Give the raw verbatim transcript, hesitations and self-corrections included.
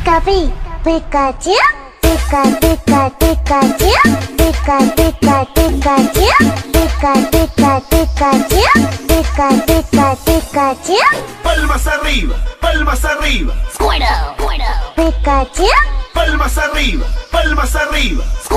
Pikachu, Pikachu, Pikachu, Pikachu, Pikachu, Pikachu, Pikachu, Pikachu, palmas arriba, palmas arriba. Squirtle, Pikachu, palmas arriba, palmas arriba.